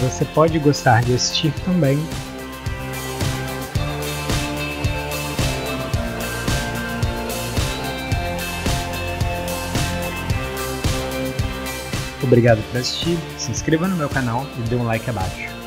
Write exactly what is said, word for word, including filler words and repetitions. você pode gostar de assistir também. Obrigado por assistir, se inscreva no meu canal e dê um like abaixo.